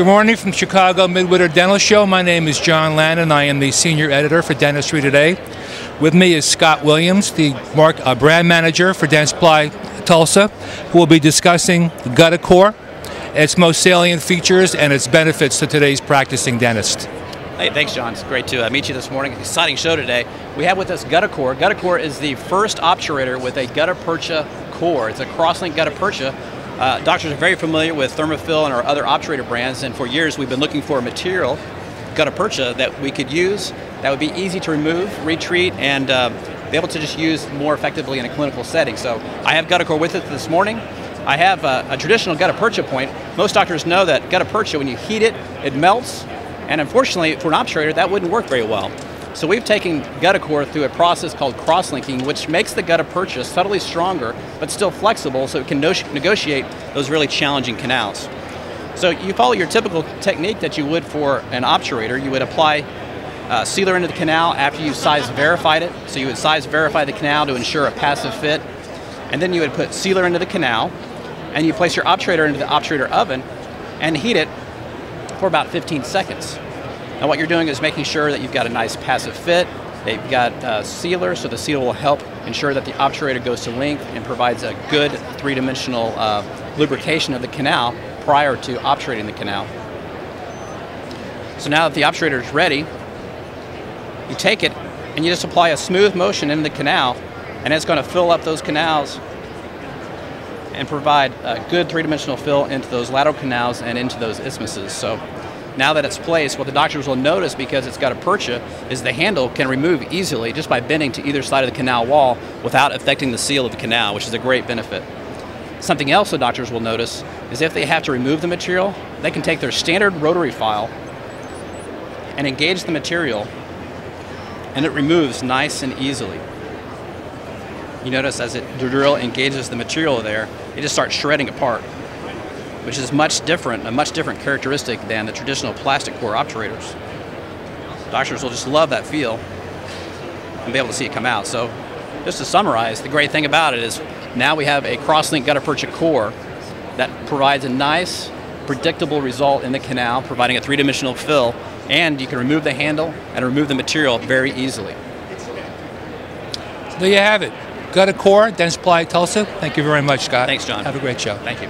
Good morning from Chicago Midwinter Dental Show. My name is John Land and I am the senior editor for Dentistry Today. With me is Scott Williams, the brand manager for Dentsply Tulsa, who will be discussing GuttaCore, its most salient features and its benefits to today's practicing dentist. Hey, thanks, John. It's great to meet you this morning. Exciting show today. We have with us GuttaCore. GuttaCore is the first obturator with a gutta-percha core. It's a cross-linked gutta-percha. Doctors are very familiar with Thermafil and our other obturator brands, and for years we've been looking for a material, gutta-percha, that we could use that would be easy to remove, retreat, and be able to just use more effectively in a clinical setting. So I have GuttaCore with us this morning. I have a traditional gutta-percha point. Most doctors know that gutta-percha, when you heat it, it melts. And unfortunately, for an obturator, that wouldn't work very well. So we've taken GuttaCore through a process called cross-linking, which makes the gutta-percha subtly stronger, but still flexible, so it can negotiate those really challenging canals. So you follow your typical technique that you would for an obturator. You would apply sealer into the canal after you size verified it. So you would size verify the canal to ensure a passive fit. And then you would put sealer into the canal, and you place your obturator into the obturator oven and heat it for about 15 seconds. Now what you're doing is making sure that you've got a nice passive fit, that you've got a sealer, so the sealer will help ensure that the obturator goes to length and provides a good three-dimensional lubrication of the canal prior to obturating the canal. So now that the obturator is ready, you take it and you just apply a smooth motion in the canal, and it's going to fill up those canals and provide a good three-dimensional fill into those lateral canals and into those isthmuses. So now that it's placed, what the doctors will notice, because it's got a percha, is the handle can remove easily just by bending to either side of the canal wall without affecting the seal of the canal, which is a great benefit. Something else the doctors will notice is if they have to remove the material, they can take their standard rotary file and engage the material, and it removes nice and easily. You notice as the drill engages the material there, it just starts shredding apart, which is a much different characteristic than the traditional plastic core obturators. Doctors will just love that feel and be able to see it come out. So just to summarize, the great thing about it is now we have a cross-linked gutta-percha core that provides a nice, predictable result in the canal, providing a three-dimensional fill, and you can remove the handle and remove the material very easily. There you have it. GuttaCore, Dentsply Tulsa. Thank you very much, Scott. Thanks, John. Have a great show. Thank you.